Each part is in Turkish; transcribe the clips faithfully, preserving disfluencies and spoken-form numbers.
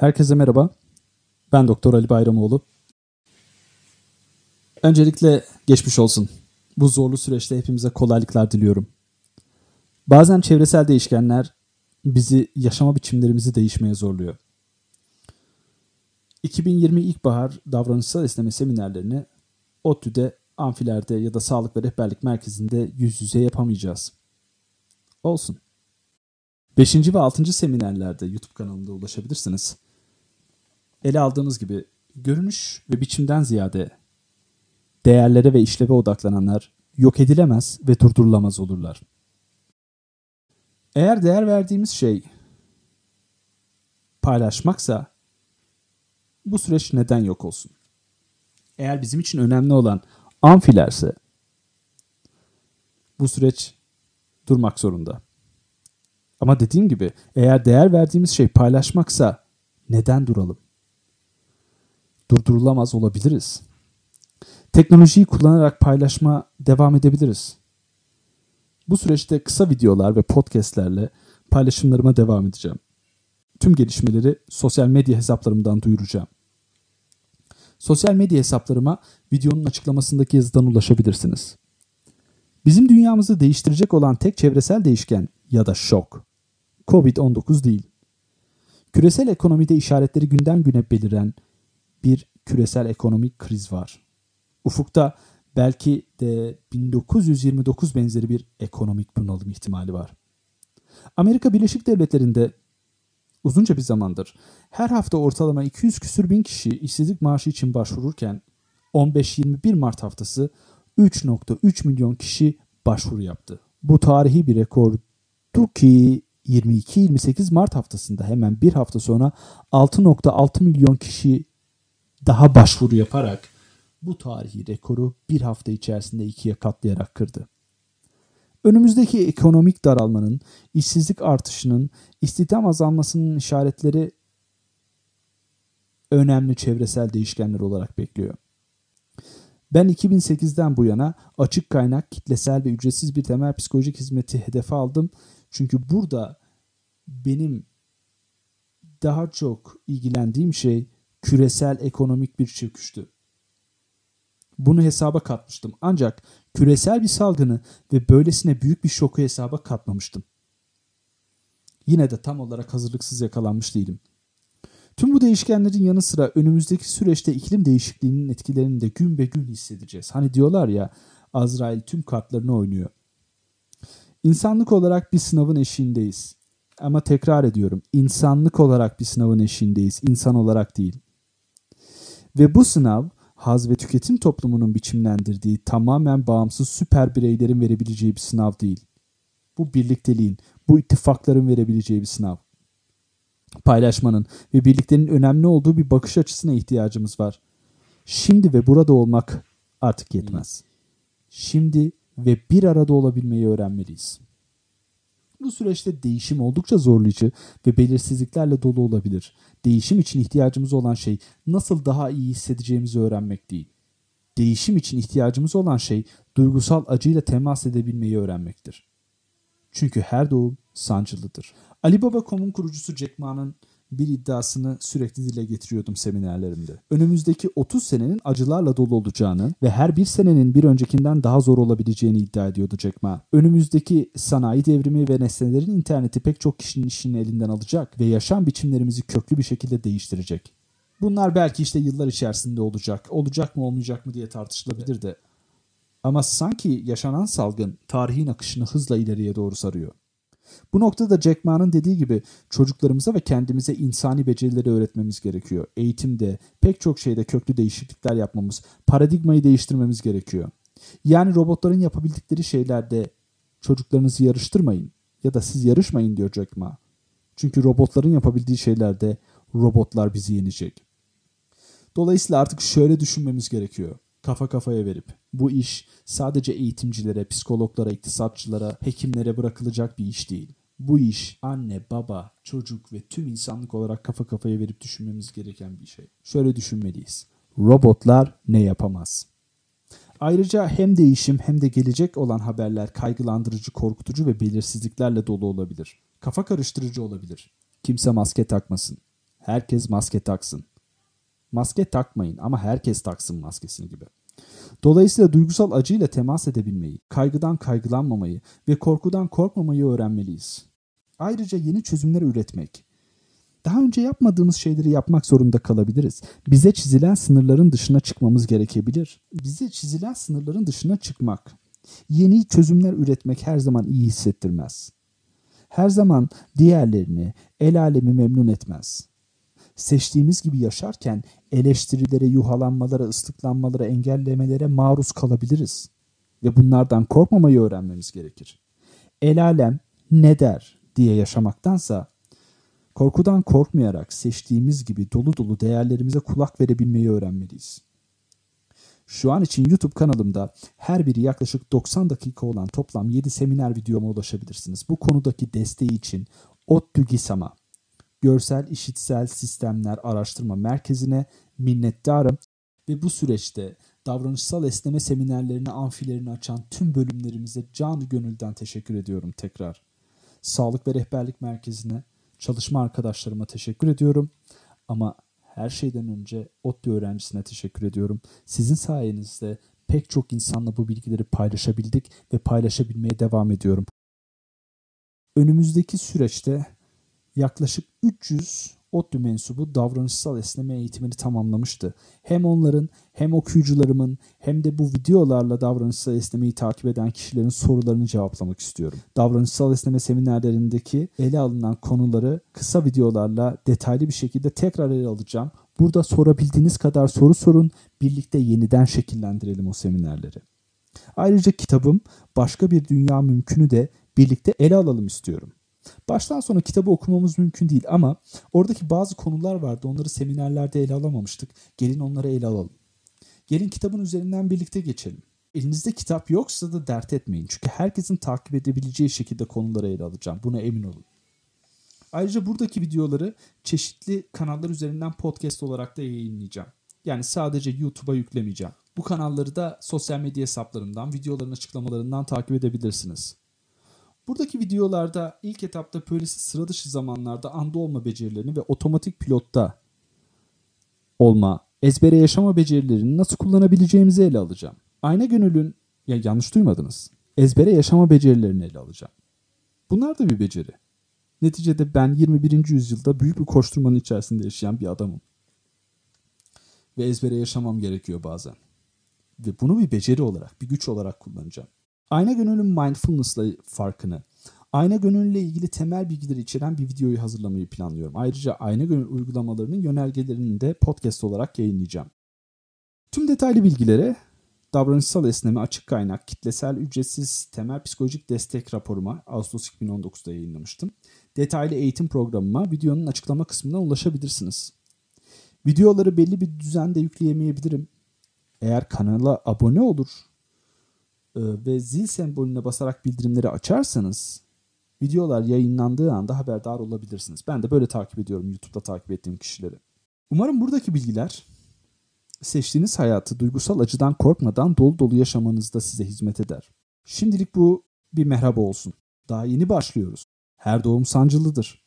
Herkese merhaba, ben doktor Ali Bayramoğlu. Öncelikle geçmiş olsun. Bu zorlu süreçte hepimize kolaylıklar diliyorum. Bazen çevresel değişkenler bizi yaşama biçimlerimizi değişmeye zorluyor. iki bin yirmi ilkbahar davranışsal esneme seminerlerini ODTÜ'de, amfilerde ya da sağlık ve rehberlik merkezinde yüz yüze yapamayacağız. Olsun. beşinci ve altıncı seminerlerde YouTube kanalımda ulaşabilirsiniz. Ele aldığımız gibi görünüş ve biçimden ziyade değerlere ve işleve odaklananlar yok edilemez ve durdurulamaz olurlar. Eğer değer verdiğimiz şey paylaşmaksa bu süreç neden yok olsun? Eğer bizim için önemli olan amfilerse bu süreç durmak zorunda. Ama dediğim gibi eğer değer verdiğimiz şey paylaşmaksa neden duralım? Durdurulamaz olabiliriz. Teknolojiyi kullanarak paylaşma devam edebiliriz. Bu süreçte kısa videolar ve podcastlerle paylaşımlarıma devam edeceğim. Tüm gelişmeleri sosyal medya hesaplarımdan duyuracağım. Sosyal medya hesaplarıma videonun açıklamasındaki yazıdan ulaşabilirsiniz. Bizim dünyamızı değiştirecek olan tek çevresel değişken ya da şok, kovid on dokuz değil. Küresel ekonomide işaretleri günden güne beliren bir küresel ekonomik kriz var. Ufukta belki de bin dokuz yüz yirmi dokuz benzeri bir ekonomik bunalım ihtimali var. Amerika Birleşik Devletleri'nde uzunca bir zamandır her hafta ortalama iki yüz küsür bin kişi işsizlik maaşı için başvururken on beş yirmi bir Mart haftası üç nokta üç milyon kişi başvuru yaptı. Bu tarihi bir rekordu ki yirmi iki yirmi sekiz Mart haftasında hemen bir hafta sonra altı nokta altı milyon kişi daha başvuru yaparak bu tarihi rekoru bir hafta içerisinde ikiye katlayarak kırdı. Önümüzdeki ekonomik daralmanın, işsizlik artışının, istihdam azalmasının işaretleri önemli çevresel değişkenler olarak bekliyor. Ben iki bin sekizden bu yana açık kaynak, kitlesel ve ücretsiz bir temel psikolojik hizmeti hedefe aldım. Çünkü burada benim daha çok ilgilendiğim şey küresel ekonomik bir çöküştü. Bunu hesaba katmıştım ancak küresel bir salgını ve böylesine büyük bir şoku hesaba katmamıştım. Yine de tam olarak hazırlıksız yakalanmış değilim. Tüm bu değişkenlerin yanı sıra önümüzdeki süreçte iklim değişikliğinin etkilerini de gün be gün hissedeceğiz. Hani diyorlar ya, Azrail tüm kartlarını oynuyor. İnsanlık olarak bir sınavın eşiğindeyiz. Ama tekrar ediyorum, insanlık olarak bir sınavın eşiğindeyiz, insan olarak değil. Ve bu sınav, haz ve tüketim toplumunun biçimlendirdiği tamamen bağımsız süper bireylerin verebileceği bir sınav değil. Bu birlikteliğin, bu ittifakların verebileceği bir sınav. Paylaşmanın ve birliklerin önemli olduğu bir bakış açısına ihtiyacımız var. Şimdi ve burada olmak artık yetmez. Şimdi ve bir arada olabilmeyi öğrenmeliyiz. Bu süreçte değişim oldukça zorlayıcı ve belirsizliklerle dolu olabilir. Değişim için ihtiyacımız olan şey nasıl daha iyi hissedeceğimizi öğrenmek değil. Değişim için ihtiyacımız olan şey duygusal acıyla temas edebilmeyi öğrenmektir. Çünkü her doğum sancılıdır. Alibaba nokta com'un kurucusu Jack Ma'nın bir iddiasını sürekli dile getiriyordum seminerlerimde. Önümüzdeki otuz senenin acılarla dolu olacağını ve her bir senenin bir öncekinden daha zor olabileceğini iddia ediyordu Jack Ma. Önümüzdeki sanayi devrimi ve nesnelerin interneti pek çok kişinin işini elinden alacak ve yaşam biçimlerimizi köklü bir şekilde değiştirecek. Bunlar belki işte yıllar içerisinde olacak, olacak mı olmayacak mı diye tartışılabilir de. Ama sanki yaşanan salgın tarihin akışını hızla ileriye doğru sarıyor. Bu noktada Jack Ma'nın dediği gibi çocuklarımıza ve kendimize insani becerileri öğretmemiz gerekiyor. Eğitimde, pek çok şeyde köklü değişiklikler yapmamız, paradigmayı değiştirmemiz gerekiyor. Yani robotların yapabildikleri şeylerde çocuklarınızı yarıştırmayın ya da siz yarışmayın diyor Jack Ma. Çünkü robotların yapabildiği şeylerde robotlar bizi yenecek. Dolayısıyla artık şöyle düşünmemiz gerekiyor. Kafa kafaya verip bu iş sadece eğitimcilere, psikologlara, iktisatçılara, hekimlere bırakılacak bir iş değil. Bu iş anne, baba, çocuk ve tüm insanlık olarak kafa kafaya verip düşünmemiz gereken bir şey. Şöyle düşünmeliyiz. Robotlar ne yapamaz? Ayrıca hem değişim hem de gelecek olan haberler kaygılandırıcı, korkutucu ve belirsizliklerle dolu olabilir. Kafa karıştırıcı olabilir. Kimse maske takmasın. herkes maske taksın. Maske takmayın ama herkes taksın maskesini gibi. Dolayısıyla duygusal acıyla temas edebilmeyi, kaygıdan kaygılanmamayı ve korkudan korkmamayı öğrenmeliyiz. Ayrıca yeni çözümler üretmek. Daha önce yapmadığımız şeyleri yapmak zorunda kalabiliriz. Bize çizilen sınırların dışına çıkmamız gerekebilir. Bize çizilen sınırların dışına çıkmak, yeni çözümler üretmek her zaman iyi hissettirmez. Her zaman diğerlerini, el alemi memnun etmez. Seçtiğimiz gibi yaşarken eleştirilere, yuhalanmalara, ıslıklanmalara, engellemelere maruz kalabiliriz. Ve bunlardan korkmamayı öğrenmemiz gerekir. El alem ne der diye yaşamaktansa, korkudan korkmayarak seçtiğimiz gibi dolu dolu değerlerimize kulak verebilmeyi öğrenmeliyiz. Şu an için YouTube kanalımda her biri yaklaşık doksan dakika olan toplam yedi seminer videoma ulaşabilirsiniz. Bu konudaki desteği için ODTÜ GİSAM'a, Görsel İşitsel Sistemler Araştırma Merkezi'ne minnettarım ve bu süreçte davranışsal esneme seminerlerini, amfilerini açan tüm bölümlerimize canı gönülden teşekkür ediyorum tekrar. Sağlık ve Rehberlik Merkezi'ne, çalışma arkadaşlarıma teşekkür ediyorum ama her şeyden önce ODTÜ öğrencisine teşekkür ediyorum. Sizin sayenizde pek çok insanla bu bilgileri paylaşabildik ve paylaşabilmeye devam ediyorum. Önümüzdeki süreçte yaklaşık üç yüz ODTÜ mensubu davranışsal esneme eğitimini tamamlamıştı. Hem onların hem okuyucularımın hem de bu videolarla davranışsal esnemeyi takip eden kişilerin sorularını cevaplamak istiyorum. Davranışsal esneme seminerlerindeki ele alınan konuları kısa videolarla detaylı bir şekilde tekrar ele alacağım. Burada sorabildiğiniz kadar soru sorun, birlikte yeniden şekillendirelim o seminerleri. Ayrıca kitabım Başka Bir Dünya Mümkünü de birlikte ele alalım istiyorum. Baştan sona kitabı okumamız mümkün değil ama oradaki bazı konular vardı. Onları seminerlerde ele alamamıştık. Gelin onları ele alalım. Gelin kitabın üzerinden birlikte geçelim. Elinizde kitap yoksa da dert etmeyin. Çünkü herkesin takip edebileceği şekilde konuları ele alacağım. Buna emin olun. Ayrıca buradaki videoları çeşitli kanallar üzerinden podcast olarak da yayınlayacağım. Yani sadece YouTube'a yüklemeyeceğim. Bu kanalları da sosyal medya hesaplarımdan, videoların açıklamalarından takip edebilirsiniz. Buradaki videolarda ilk etapta böylesi sıra dışı zamanlarda anda olma becerilerini ve otomatik pilotta olma, ezbere yaşama becerilerini nasıl kullanabileceğimizi ele alacağım. Ayna Gönül'ün, ya yanlış duymadınız, ezbere yaşama becerilerini ele alacağım. Bunlar da bir beceri. Neticede ben yirmi birinci yüzyılda büyük bir koşturmanın içerisinde yaşayan bir adamım. Ve ezbere yaşamam gerekiyor bazen. Ve bunu bir beceri olarak, bir güç olarak kullanacağım. Ayna Gönül'ün mindfulness'la farkını, Ayna Gönül'le ilgili temel bilgileri içeren bir videoyu hazırlamayı planlıyorum. Ayrıca Ayna Gönül uygulamalarının yönergelerini de podcast olarak yayınlayacağım. Tüm detaylı bilgilere davranışsal esneme açık kaynak, kitlesel, ücretsiz, temel psikolojik destek raporuma Ağustos iki bin on dokuz'da yayınlamıştım. Detaylı eğitim programıma videonun açıklama kısmından ulaşabilirsiniz. Videoları belli bir düzende yükleyemeyebilirim. Eğer kanala abone olur ve zil sembolüne basarak bildirimleri açarsanız videolar yayınlandığı anda haberdar olabilirsiniz. Ben de böyle takip ediyorum YouTube'da takip ettiğim kişileri. Umarım buradaki bilgiler seçtiğiniz hayatı duygusal acıdan korkmadan dolu dolu yaşamanızda size hizmet eder. Şimdilik bu bir merhaba olsun. Daha yeni başlıyoruz. Her doğum sancılıdır.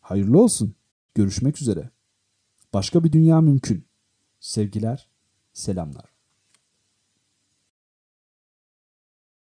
Hayırlı olsun. Görüşmek üzere. Başka bir dünya mümkün. Sevgiler, selamlar.